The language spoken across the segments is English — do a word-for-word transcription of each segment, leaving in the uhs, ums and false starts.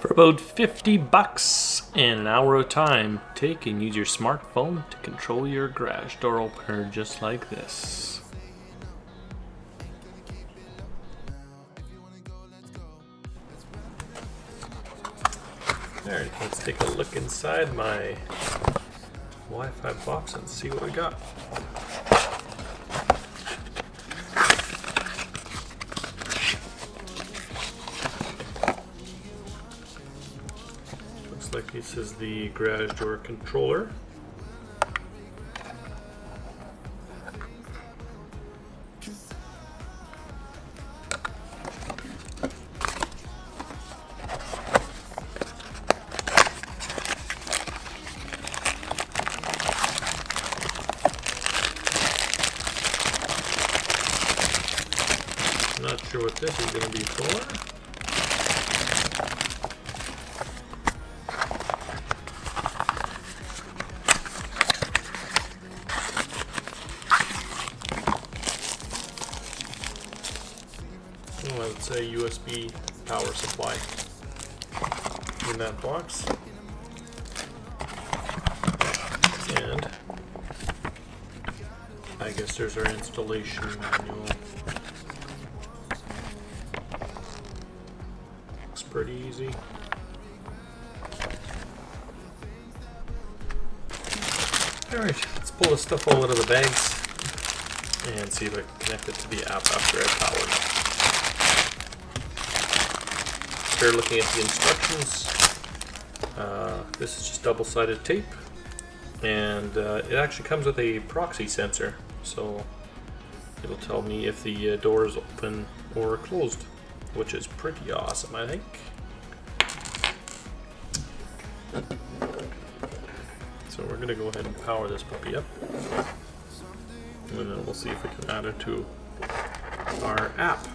for about fifty bucks in an hour of time. Take and use your smartphone to control your garage door opener just like this. Alright, let's take a look inside my Wi-Fi box and see what we got. Looks like this is the garage door controller. Not sure what this is going to be for. Oh, I would say U S B power supply in that box. And I guess there's our installation manual. Looks pretty easy. Alright, let's pull this stuff all out of the bags and see if I can connect it to the app after I power it up. Here, looking at the instructions, uh, this is just double-sided tape, and uh, it actually comes with a proxy sensor, so it'll tell me if the uh, door is open or closed, which is pretty awesome, I think. So we're gonna go ahead and power this puppy up, and then we'll see if we can add it to our app.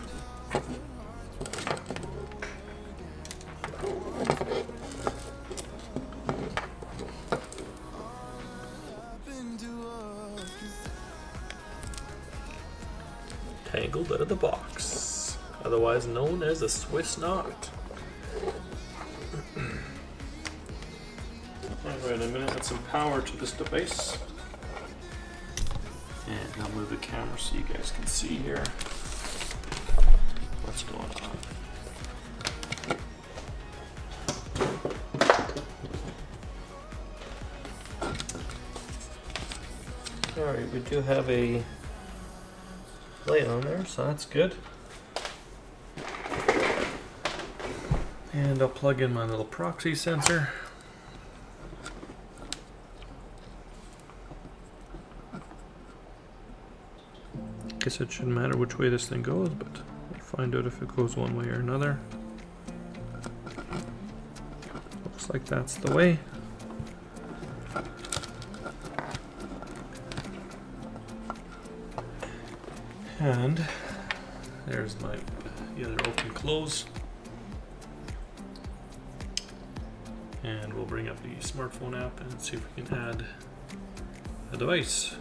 Tangled out of the box, otherwise known as a Swiss knot. Alright, I'm going to add some power to this device. And I'll move the camera so you guys can see here what's going on. Alright, we do have a light on there, so that's good. And I'll plug in my little proxy sensor. Guess it shouldn't matter which way this thing goes, but we'll find out if it goes one way or another. Looks like that's the way. And there's my the other open close. And we'll bring up the smartphone app and see if we can add a device.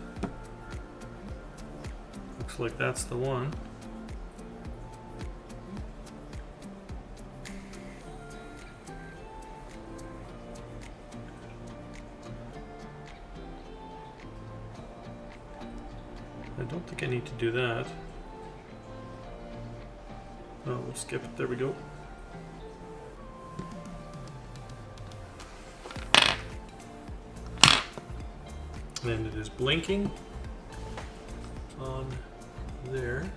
Looks like that's the one. I don't think I need to do that. Oh, we'll skip it. There we go. And it is blinking on there.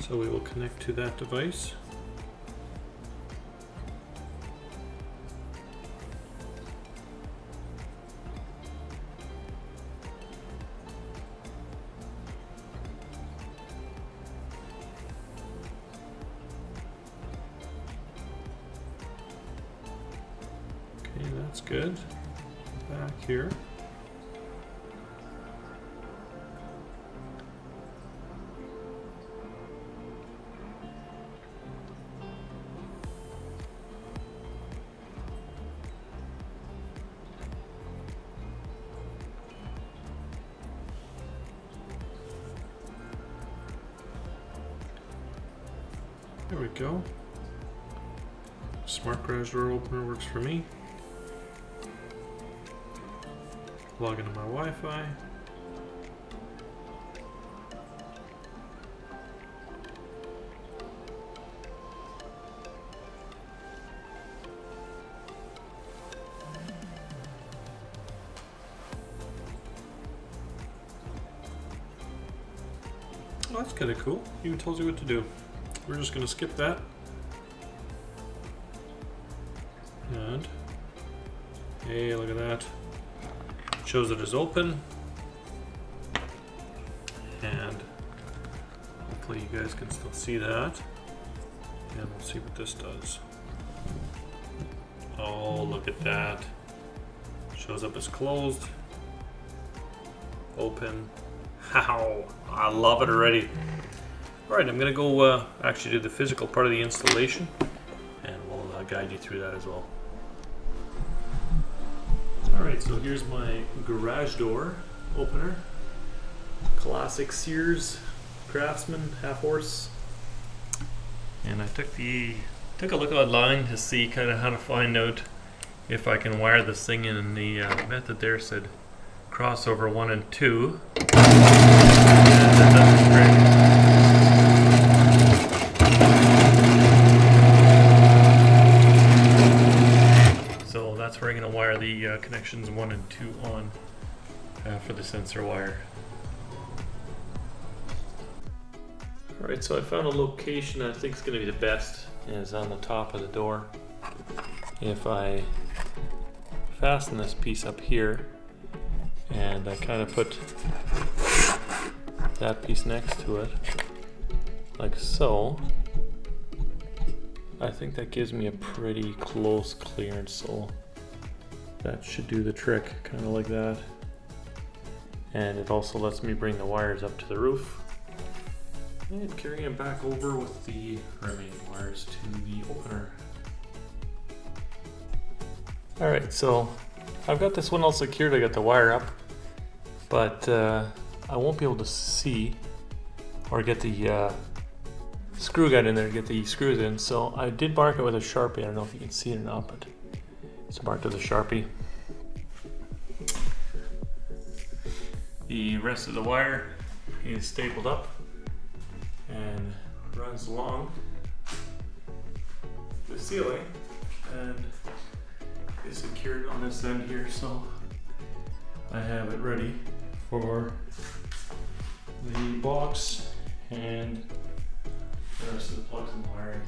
So we will connect to that device. That's good. Back here. There we go. Smart garage door opener works for me. Log into my Wi-Fi. Oh, that's kind of cool. It even tells you what to do. We're just going to skip that. And hey, look at that. It shows it is open. And hopefully you guys can still see that. And we'll see what this does. Oh, look at that. It shows up as closed. Open. How I love it already. All right, I'm gonna go uh, actually do the physical part of the installation, and we'll uh, guide you through that as well. All right, so here's my garage door opener. Classic Sears Craftsman half horse. And I took the took a look online to see kind of how to find out if I can wire this thing in, and the uh, method there said crossover one and two. And that doesn't break. So that's where I'm going to wire the uh, connections one and two on uh, for the sensor wire. Alright, so I found a location I think is going to be the best. It is on the top of the door. If I fasten this piece up here, and I kind of put that piece next to it, like so, I think that gives me a pretty close clearance, so that should do the trick, kind of like that. And it also lets me bring the wires up to the roof, and carry them back over with the remaining wires to the opener. Alright, so I've got this one all secured, I got the wire up, but uh, I won't be able to see or get the uh, screw guide in there to get the screws in, so I did mark it with a Sharpie. I don't know if you can see it or not, but it's marked with a Sharpie. The rest of the wire is stapled up and runs along the ceiling and is secured on this end here, so I have it ready for the box and the rest of the plugs and wiring.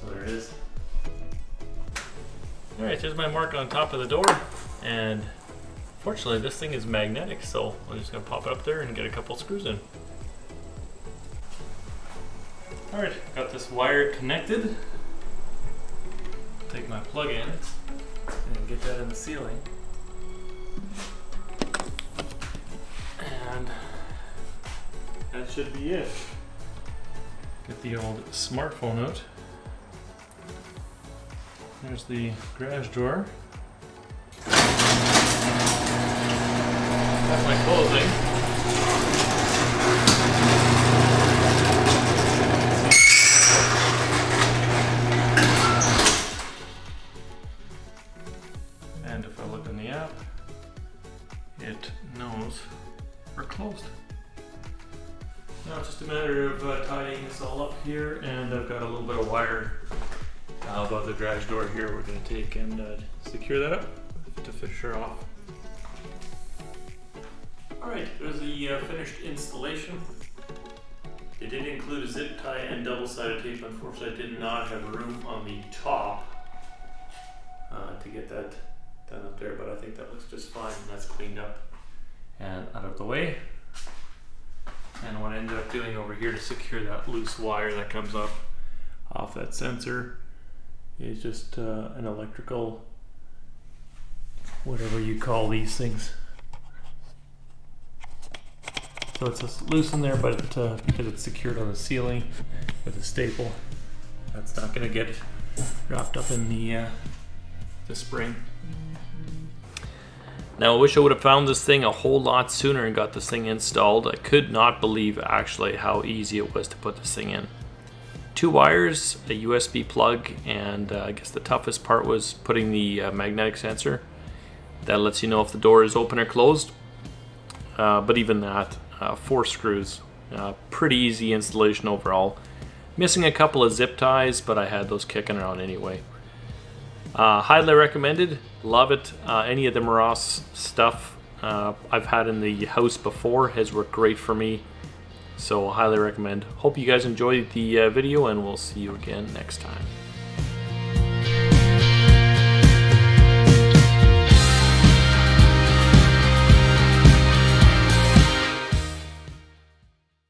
So there it is. All right, there's my mark on top of the door, and fortunately this thing is magnetic, so I'm just gonna pop it up there and get a couple screws in. All right, got this wire connected. Take my plug in and get that in the ceiling, and that should be it. Get the old smartphone out. There's the garage door. That's my closing. It knows we're closed. Now it's just a matter of uh, tying this all up here, and I've got a little bit of wire uh, above the garage door here we're going to take and uh, secure that up to finish her off. Alright, there's the uh, finished installation. It did include a zip tie and double-sided tape. Unfortunately, I did not have room on the top uh, to get that done up there, but I think that looks just fine, and that's cleaned up and out of the way. And what I ended up doing over here to secure that loose wire that comes up off that sensor is just uh, an electrical, whatever you call these things. So it's just loose in there, but it, uh, because it's secured on the ceiling with a staple, that's not going to get wrapped up in the uh, the spring. Now I wish I would have found this thing a whole lot sooner and got this thing installed. I could not believe actually how easy it was to put this thing in. two wires, a U S B plug, and uh, I guess the toughest part was putting the uh, magnetic sensor. That lets you know if the door is open or closed. Uh, but even that, uh, four screws. Uh, pretty easy installation overall. Missing a couple of zip ties, but I had those kicking around anyway. Uh, highly recommended. Love it. Uh, any of the Meross stuff uh, I've had in the house before has worked great for me. So highly recommend. Hope you guys enjoyed the uh, video, and we'll see you again next time.